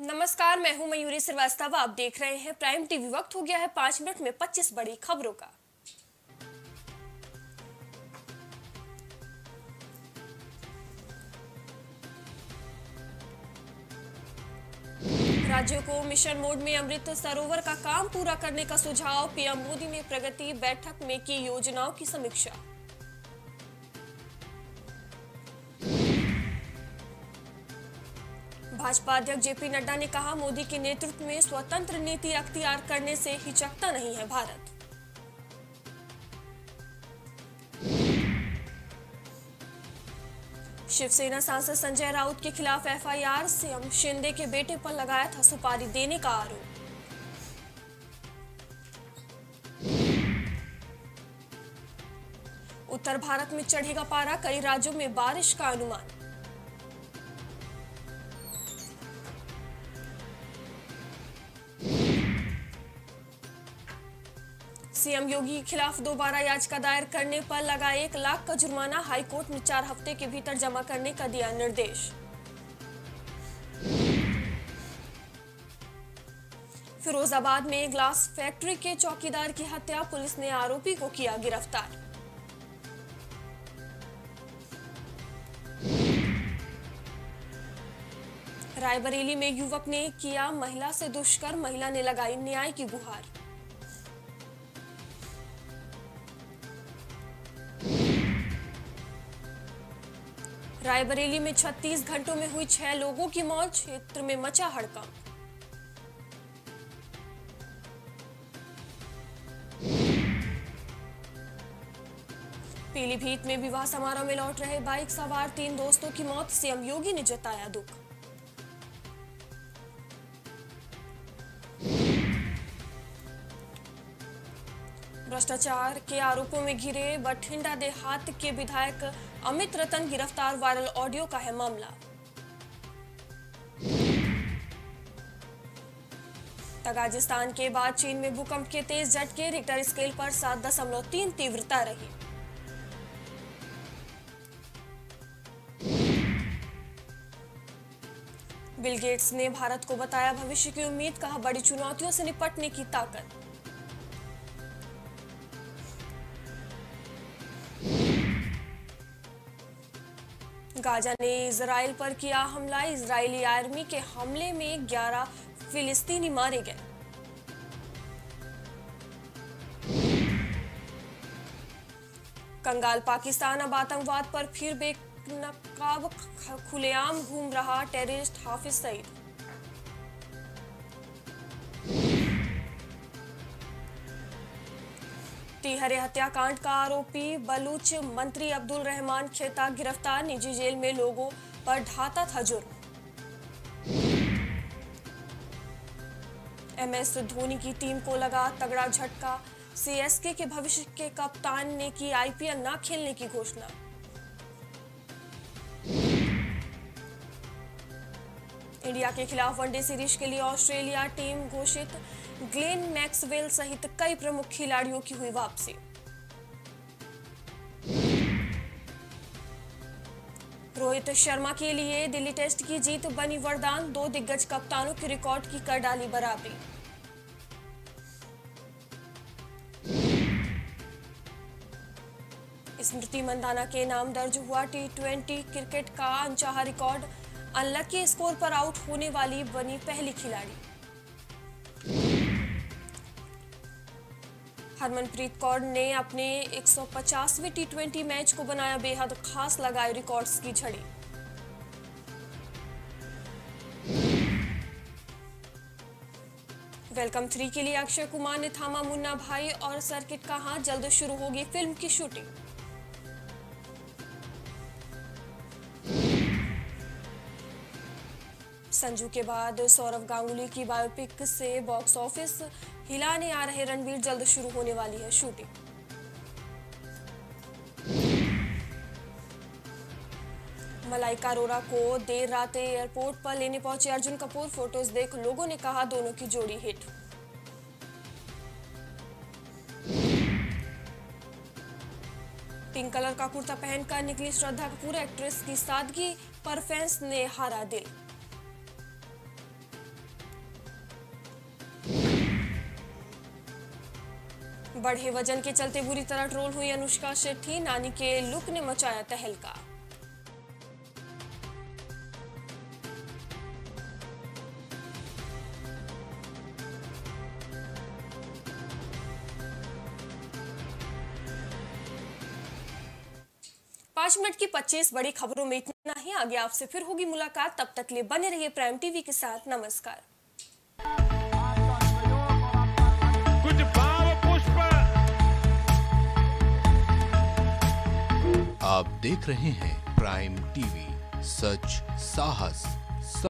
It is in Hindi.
नमस्कार, मैं हूं मयूरी श्रीवास्तव। आप देख रहे हैं प्राइम टीवी। वक्त हो गया है 5 मिनट में 25 बड़ी खबरों का। राज्यों को मिशन मोड में अमृत सरोवर का काम पूरा करने का सुझाव। पीएम मोदी ने प्रगति बैठक में की योजनाओं की समीक्षा। भाजपा अध्यक्ष जेपी नड्डा ने कहा, मोदी के नेतृत्व में स्वतंत्र नीति अख्तियार करने से हिचकता नहीं है भारत। शिवसेना सांसद संजय राउत के खिलाफ एफआईआर, सीएम शिंदे के बेटे पर लगाया था सुपारी देने का आरोप। उत्तर भारत में चढ़ेगा पारा, कई राज्यों में बारिश का अनुमान। सीएम योगी के खिलाफ दोबारा याचिका दायर करने पर लगा 1 लाख का जुर्माना, हाईकोर्ट ने 4 हफ्ते के भीतर जमा करने का दिया निर्देश। फिरोजाबाद में ग्लास फैक्ट्री के चौकीदार की हत्या, पुलिस ने आरोपी को किया गिरफ्तार। रायबरेली में युवक ने किया महिला से दुष्कर्म, महिला ने लगाई न्याय की गुहार। रायबरेली में 36 घंटों में हुई 6 लोगों की मौत, क्षेत्र में मचा हड़कंप। पीलीभीत में विवाह समारोह में लौट रहे बाइक सवार 3 दोस्तों की मौत, सीएम योगी ने जताया दुख। भ्रष्टाचार के आरोपों में घिरे बठिंडा देहात के विधायक अमित रतन गिरफ्तार, वायरल ऑडियो का है मामला। तगाजिस्तान के बाद चीन में भूकंप के तेज झटके, रिक्टर स्केल पर 7.3 तीव्रता रही। बिल गेट्स ने भारत को बताया भविष्य की उम्मीद, कहा बड़ी चुनौतियों से निपटने की ताकत। गाजा ने इज़राइल पर किया हमला, इज़राइली आर्मी के हमले में 11 फिलिस्तीनी मारे गए। कंगाल पाकिस्तान अब आतंकवाद पर फिर बेनकाब, खुलेआम घूम रहा टेररिस्ट हाफिज सईद। हरे हत्याकांड का आरोपी बलूच मंत्री अब्दुल रहमान खेता गिरफ्तार, निजी जेल में लोगों पर ढाता था जुर्म। MS धोनी की टीम को लगा तगड़ा झटका, सीएसके के भविष्य के कप्तान ने की आईपीएल ना खेलने की घोषणा। इंडिया के खिलाफ वनडे सीरीज के लिए ऑस्ट्रेलिया टीम घोषित, ग्लेन मैक्सवेल सहित कई प्रमुख खिलाड़ियों की हुई वापसी। रोहित शर्मा के लिए दिल्ली टेस्ट की जीत बनी वरदान, 2 दिग्गज कप्तानों के रिकॉर्ड की कर डाली बराबरी। स्मृति मंदाना के नाम दर्ज हुआ T20 क्रिकेट का अनचाहा रिकॉर्ड, अनलकी स्कोर पर आउट होने वाली बनी पहली खिलाड़ी। हरमनप्रीत कौर ने अपने 150वें T20 मैच को बनाया बेहद खास, लगाए रिकॉर्ड्स की झड़ी। वेलकम 3 के लिए अक्षय कुमार ने थामा मुन्ना भाई और सर्किट का हाथ, जल्द शुरू होगी फिल्म की शूटिंग। संजू के बाद सौरभ गांगुली की बायोपिक से बॉक्स ऑफिस हिलाने आ रहे रणवीर, जल्द शुरू होने वाली है शूटिंग। मलाइका अरोरा को देर रात एयरपोर्ट पर लेने पहुंचे अर्जुन कपूर, फोटोज देख लोगों ने कहा दोनों की जोड़ी हिट। पिंक कलर का कुर्ता पहनकर निकली श्रद्धा कपूर, एक्ट्रेस की सादगी पर फैंस ने हारा दिल। बढ़े वजन के चलते बुरी तरह ट्रोल हुई अनुष्का शेट्टी, नानी के लुक ने मचाया तहलका। पांच मिनट की 25 बड़ी खबरों में इतना ही। आगे आपसे फिर होगी मुलाकात, तब तक लिए बने रहिए प्राइम टीवी के साथ। नमस्कार। कुछ भाव पुष्प आप देख रहे हैं प्राइम टीवी, सच साहस।